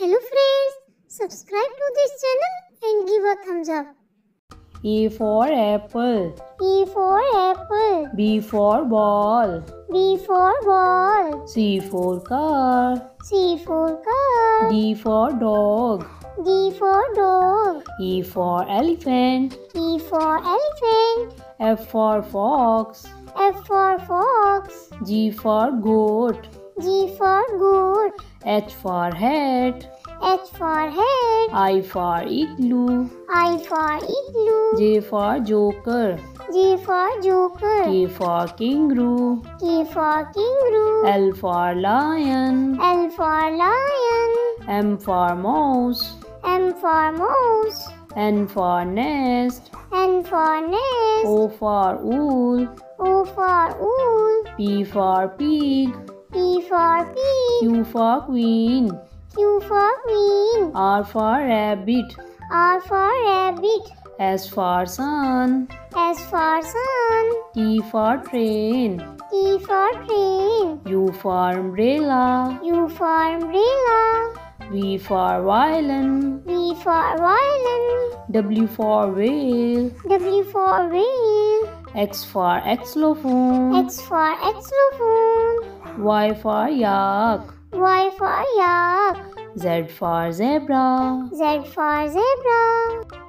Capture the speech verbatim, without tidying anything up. Hello friends, subscribe to this channel and give a thumbs up. A for apple. A for apple. B for ball. B for ball. C for car. C for car. D for dog. D for dog. E for elephant. E for elephant. F for fox. F for fox. G for goat. G for goat. H for hat. H for head. I for igloo. I for igloo. J for joker. J for joker. K for kangaroo. K for kangaroo. L for lion. L for lion. M for mouse. M for mouse. N for nest. N for nest. O for owl. O for owl. P for pig. P for pig. Q for queen. Q for queen. R for rabbit. R for rabbit. S for sun. S for sun. T for train. T for train. U for umbrella. U for umbrella. V for violin. V for violin. W for whale. W for whale. X for xylophone. X for xylophone. Y for yak. Y for yak. Z for zebra. Z for zebra.